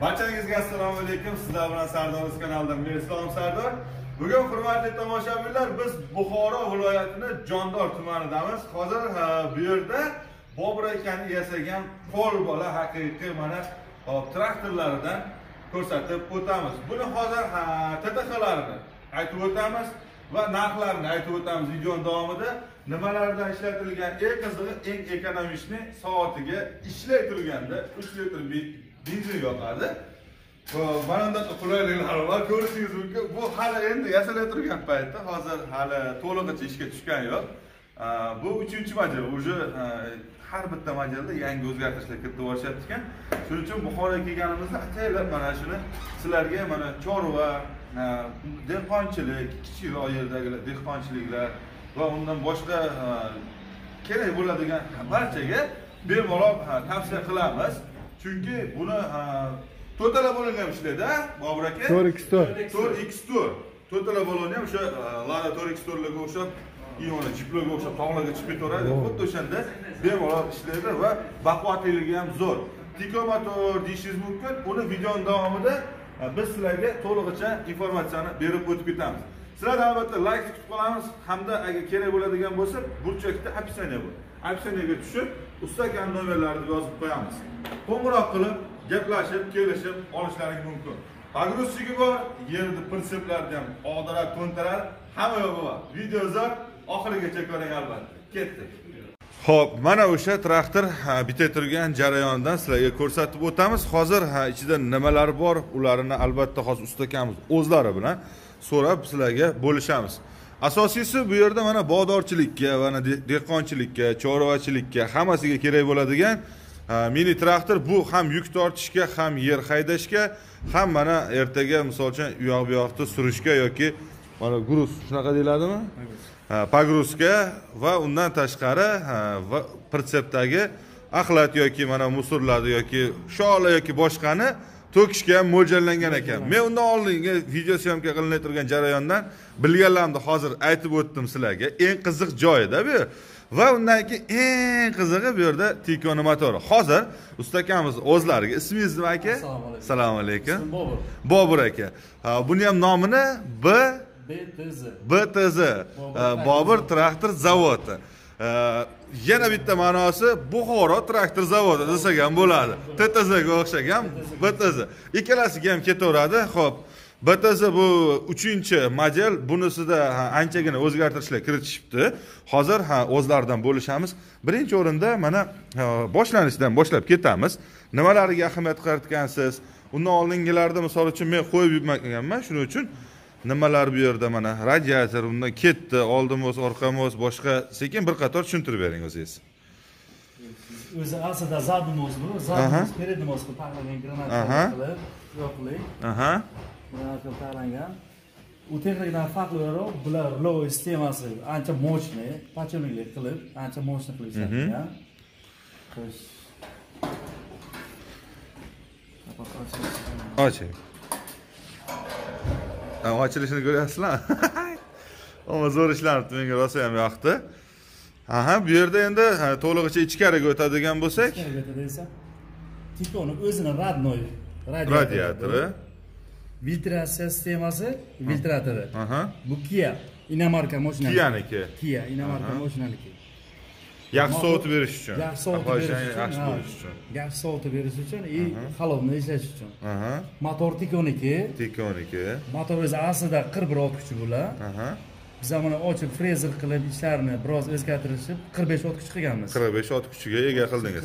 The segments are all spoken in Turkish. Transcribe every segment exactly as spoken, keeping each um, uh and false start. Barchangizga assalomu alaykum. Sizlar bilan Sardor UZ kanalidan men Islom Sardor. Bugun hurmatli tomoshabinlar, biz Buxoro viloyatining Jondor tumanidamiz. Hozir bu yerda Bobur akani yasagan qo'l bola haqiqiy mana traktorlaridan ko'rsatib o'tamiz. Buni hozir T T X'larini aytib o'tamiz va narxlarini aytib o'tamiz videoning davomida. Nimalardan ishlatilgan, eng qizig'i eng ekonomikni soatiga ishlatilganda uch litr benzin yoqadi. Manada qulayliklari bor, ko'rishingiz mumkin. Bu hali endi yasalib turgan paytda, hozir hali to'lig'icha ishga tushgan yo'q. Bu uchinchi model, o'zi har bitta modelda yangi o'zgartirishlar kiritib borishyapti ekan. Shuning uchun Buxoroga kelganimizda ataylab mana shuni sizlarga mana chorva, dehqonchilik, kichikroq yerdagilar, dehqonchiliklar va undan boshqa kerak bo'ladigan barchaga bemalol tavsiya qilamiz. Chunki buni to'rtala bo'longa ham ishlaydi, Bobur aka. to'rt iks to'rt. To'rtala bo'longa ham o'sha Lada to'rt iks to'rtlarga o'xshab, Iyona Jeeplarga o'xshab tog'larga chiqib ketaveradi. Xuddi o'shanda bemalol ishlaydi va baquvvatligi ham zo'r. Tikomator deyishingiz mumkin. Uni videoning davomida biz sizlarga to'lig'icha informatsiyani berib o'tib ketamiz. Sizlar albatta like kutib qolamiz hamda agar kerak bo'ladigan bo'lsa, burchakda opsiyona bor. Opsiyonaga tushib, usta akani nomerlarini yozib qo'yamiz. Qo'ng'iroq qilib gaplashib, kelishib olishlaring mumkin. Pagruzchigi bor, yerni prinsiplardan odillar to'ntarar, hamma yo'q bor. Video uzar, oxirigacha ko'ring albatta. Ketdik. Xo'p, mana o'sha traktor bitib turgan jarayondan sizlarga ko'rsatib o'tamiz. Hozir ichida nimalar bor, ularni albatta hozir ustakamiz o'zlari bilan so'rab sizlarga bo'lishamiz. Asosiysi bu yerda mana bog'dorchilikka va dehqonchilikka, chorvachilikka hammasiga kerak bo'ladigan mini traktor, bu ham yuk tortishga, ham yer haydashga, ham mana ertaga misol uchun u yoq bu yoqda surishga yoki mana gruz shunaqa deyiladimi? Pagruzga va undan tashqari va pritsepdagi axlat yoki mana musurlarni yoki shola yoki boshqani to'kishga ham mo'ljallangan ekan. Men undan oldingi video syomka qilinib turgan jarayondan bilganlarimni hozir aytib o'tdim sizlarga. Eng qiziq joyida bu. Va undan keyin eng qizig'i bu yerda Tikoni motori. Hozir usta akamiz o'zlariga ismingiz nima aka? Assalomu alaykum. Ismim Bobur. Bobur aka. Buni ham nomini B T Z. Bobur traktor zavodi. Yana bitta ma'nosi Buxoro traktor zavodi desak ham bo'ladi. T T Z ga o'xshagan B T Z. Ikkalasiga ham ketaveradi. Xo'p, B T Z bu uchinchi model, bunisida anchagina o'zgartirishlar kiritishibdi. Hozir ha o'zlaridan bo'lishamiz. Birinchi o'rinda mana boshlanishdan boshlab ketamiz. Nimalariga ahamiyat qaratgansiz? Undan oldingilarda misol uchun men qo'yib yurmaganman. Shuning uchun nimalar bu yerda mana radiator undan ketdi, oldimiz, orqamiz, boshqa sekin bir qator tushuntirib bering o'zingiz. O'zi aslida zadmoz bu, zadmoz peredmoz bu parlagan granata qilib, yo'qlik. Aha. Mana ko'tarilgan. U texnikdan farqli o'laroq bular rulov sistemasi ancha mochni, pachonlik qilib, ancha mochni qilishyapti-ya. Xo'sh. Oching. Ha, ochilishini ko'ryapsizlar. O'z zo'r ishlarni menga rosa ham yoqdi. Aha, bu yerda endi to'lig'icha ichkariga o'tadigan bo'lsak, Tikoni o'zini radnoy radiatori, filtratsiya sistemasi, filtratori. Bu Kia Inamarka mashinasi. Kianiki. Kia Inamarka mashinasi. Yaxshi sovutib berish uchun. Yaxshi sovutib berish uchun. Yaxshi sovutib berish uchun va xalovni ishlash uchun. Motor Tikoniki. Tikoniki. Motor o'zi aslida qirq bir ot kuchi bular. Biz mana ochib frezer qilib ishlarini biroz o'zgartirishib qirq besh ot kuch qilganmiz. qirq besh ot kuchiga ega qildingiz.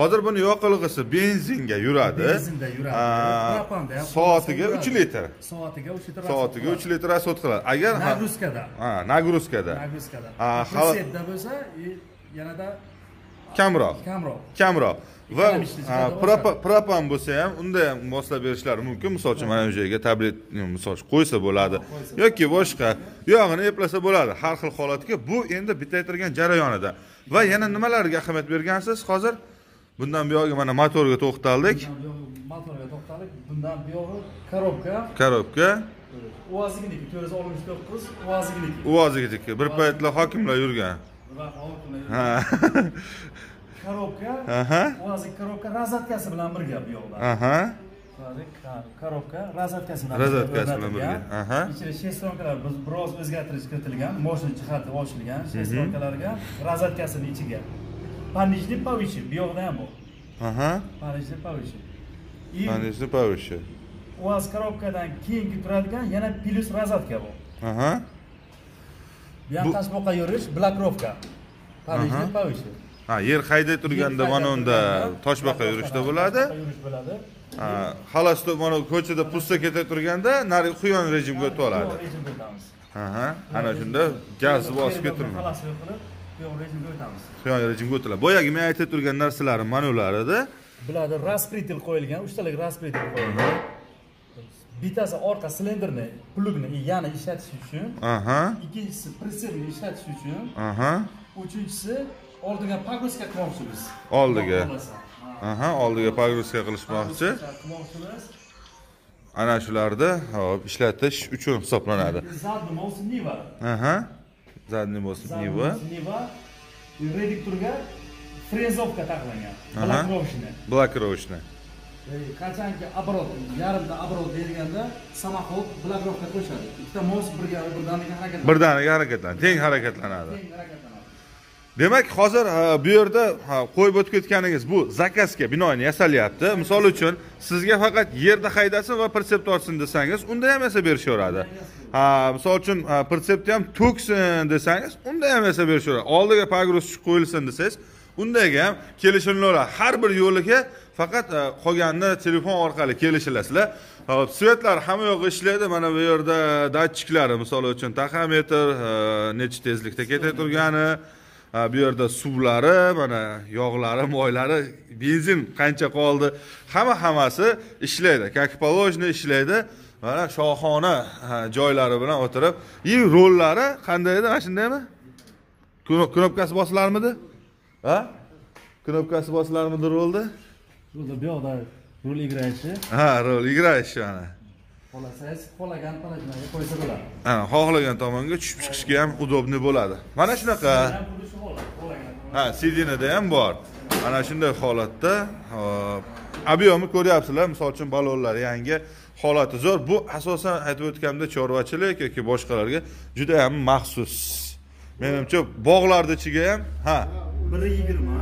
Hozir buni yoqilg'isi benzinga yuradi. Benzinda yuradi. Soatiga uch litr. Soatiga uch litr. Soatiga uch litr rasot qiladi. Agar nagruzkada. Ha, nagruzkada. Nagruzkada. Pritsepda bo'lsa, yanada kamroq. Kamroq. Kamroq. Va propan bo'lsa ham unda ham moslab berishlari mumkin. Misol uchun mana bu joyga tablet misol qo'ysa bo'ladi yoki boshqa yog'ini eplasa bo'ladi. Har xil holatga bu endi bitaytirgan jarayonida. Va yana nimalarga ahamiyat bergansiz? Hozir bundan buyog'i mana motorga to'xtaldik. Motorga to'xtaldik. Bundan buyog'i korobka. Korobka. Uazig'niki to'rt yuz oltmish to'qqiz, Uazig'niki. Uazig'niki. Bir paytlar hokimlar yurgan. Ha. Korobka, o'zi korobka razvedkasi bilan birga bu yo'lda. Aha. коробка razvedkasi bilan. Razvedkasi bilan birga. Aha. İçinde shestronkalar biz biroz o'zgartirish kiritilgan, mashina jihati ochilgan, shestronkalarga razvedkasini ichiga. Panijli pavishi, bu yoqda ham bor. Aha. Panijli pavishi. И Panijli pavishi. U az коробкадан keyingi turadigan yana plus razvedka bor. Aha. Bu ham tashboqqa yurish, blokirovka. Panijli pavishi. Ha, yer qayda turganda mana unda toshbaqa yurishda bo'ladi. Ha, xalas mana ko'chada pusta ketib turganda nari quyon rejimga o'tib oladi. Ha, ha, ana shunda gaz bosib ketirmaydi. Xalas qilib, quyon rejimga o'tamiz. Quyon rejimga o'tiladi. Boyagi men aytib turgan narsalarim mana ularida. Bularda raspritel qo'yilgan, uch talik raspritel qo'yilgan. Bittasi orqa silindrni, plugni yana ishlatish uchun. Aha. Ikkinchisi pritsepni ishlatish uchun. Aha. Uchinchisi oldiga pagruska qilmoqchimiz. Oldiga. Aha, oldiga pagruska qilishmoqchi. Ana shularda, hop, ishlatish uchun hisoblanadi. Zadni bo'lsin neva. Aha. Zadni bo'lsin neva. Neva reduktorga frezovka taqlangan. Blokirovchni. Blokirovchni. Ya'ni qanchaki obrot, yarimta obrot berganda samoxot blokirovka qo'shadi. Ikkita mos birga birdaniga harakatlanadi. Birdaniga harakatlanadi, teng harakatlanadi. Teng harakatlanadi. Demek hazır bu yerda qo'yib o'tib ketganingiz bu zakazga binoyni yasalyapti. Misol uchun sizga faqat yerda haydasin va pritsep tortsin desangiz, unda ham yasab berishaveradi. Ha, misol uchun pritsepni ham to'ksin desangiz, unda ham yasab berishaveradi. Oldiga pagruzchi qo'yilsin desangiz, undaga ham kelishiladi. Har bir yo'liga faqat qolganini telefon orqali kelishilasizlar. Hop, svetlar hamma yo'q ishlaydi. Mana bu yerda datchiklari, misol uchun taxometr, nech tezlikda ketib turgani, bu yerda suvlari, mana yog'lari, moylari, benzin qancha qoldi, hamma-hammasi ishlaydi. Как положено ishlaydi. Mana shohona joylari bilan o'tirib, eng rollari qanday edi? Mana shundaymi? Knopkasi bosilarmidi? Ha? Knopkasi bosilarmidi rolda? Rolda bu yoqda rol igrayishi. Ha, rol igrayishi mana. Xohlasangiz, xohlagan tomonga qo'ysa bo'ladi. Ha, xohlagan tomonga tushib chiqishga ham udobni bo'ladi. Mana shunaqa. Ha, sidinada ham bor. Ana shunday holatda, hop, obyomi ko'ryapsizlar, misol uchun balonlar yangi, holati zo'r. Bu asosan aytib o'tganimda chorvachilik yoki boshqalarga juda ham maxsus. Menimcha bog'larda ichiga ham, ha, bir yigirma.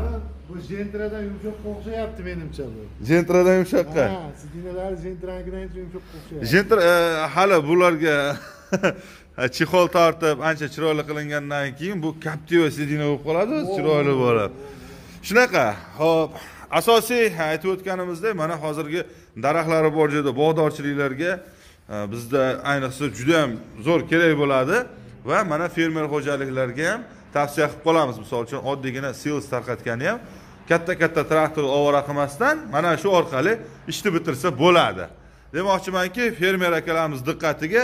Bu jentradan yumshoq o'xshayapti menimcha bu. Jentradan yumshoqqa. Ha, sidinalar jentradan yumshoq o'xshayapti. Jentra hali bularga chihol tartib, ancha chiroyli qilingandan keyin bu Captiva sedina bo'lib qoladi, chiroyli bo'lib. Shunaqa. Hop, asosiy aytib o'tganimizdek, mana hozirgi daraxtlari bor joyda bog'dorchiliklarga bizda ayniqsa juda ham zo'r kerak bo'ladi va mana fermer xo'jaliklarga ham tavsiya qilib qolamiz. Misol uchun oddiygina sels tarqatgani ham katta-katta traktor ovora qilmasdan mana shu orqali ishni bitirsa bo'ladi. Demoqchimanki, fermer akalarimiz diqqatiga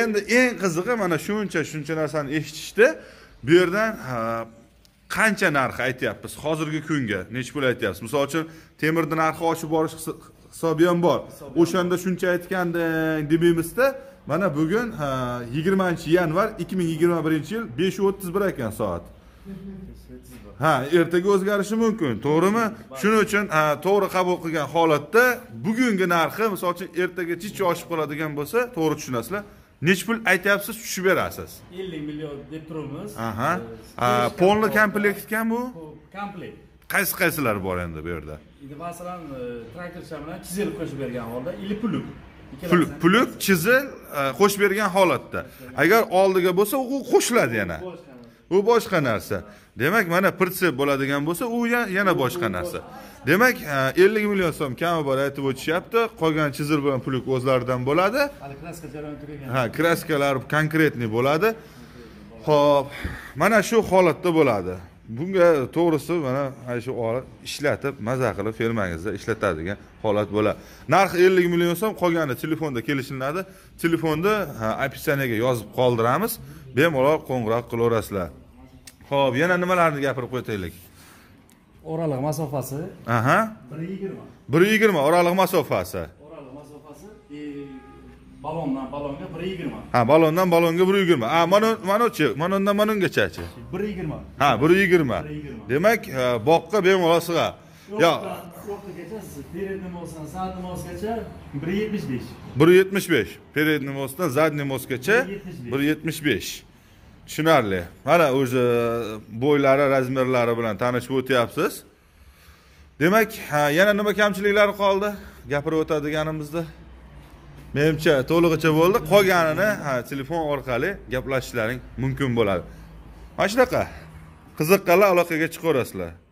endi eng qizig'i mana shuncha shuncha narsani eshitishdi. Bu yerdan qancha narx aytayapmiz hozirgi kunga, nech pul aytayapsiz? Misol uchun temirni narxi oshib borish hisobi ham bor. O'shanda shuncha aytganding deymizda, mana bugun yigirmanchi yanvar ikki ming yigirma birinchi yil besh o'ttiz bir ekan soat. Ha, ertaga o'zgarishi mumkin, to'g'rimi? Shuning uchun to'g'ri qabul qilgan holatda bugungi narxi, misol uchun ertagacha oshib qoladigan bo'lsa, to'g'ri tushunasizlar. Nech pul aytayapsiz, tushib berasiz? ellik million deb turamiz. Aha. Polni komplekt ekan bu? Komplekt. Qaysi-qaysilar bor endi bu yerda? Endi masalan, traktorcha bilan chizil qo'shib bergan holda ellik puluk. Puluk chizil qo'shib bergan holatda. Agar oldiga bo'lsa, u qo'shiladi yana. Bu boshqa narsa. Demak, mana pritsep bo'ladigan bo'lsa, u yana boshqa narsa. Demak, ellik million so'm kami bor aytib o'tishyapti. Qolgan chizir bilan puluk o'zlaridan bo'ladi. Ha, kraskalar konkretni bo'ladi. Xo'p, mana shu holatda bo'ladi. Bunga to'g'risi mana shu ishlatib, mazza qilib fermangizda ishlatadigan holat bo'ladi. Narx ellik million so'm, qolgani telefonda kelishilinadi. Telefonda opsiyaniga yozib qoldiramiz. Bemalol qo'ng'iroq qilaverasizlar. Xo'p, yana nimalarni gapirib qo'yaylik? Oraliq masofasi. Aha. bir yigirma. bir yigirma oraliq masofasi. Oraliq masofasi balondan balonga bir yigirma. Ha, balondan balonga bir yigirma. Ha, mana manachi, manondan manongacha-chi. bir yigirma. Ha, bir yigirma. Demak, boqqa bemalol sig'a. Yo'q, bir yetmiş beş. Перед намоздан зад намозгача bir yetmiş beş. Tushunarli. Mana o'zi bo'ylari, razmerlari bilan tanishib o'tyapsiz. Demak, yana nima kamchiliklari qoldi? Gapirib o'tadiganimizda menimcha to'lig'icha bo'ldi. Qolganini telefon orqali gaplashishlaring mumkin bo'ladi. Mana shunaqa qiziqqanlar aloqaga chiqaverasizlar.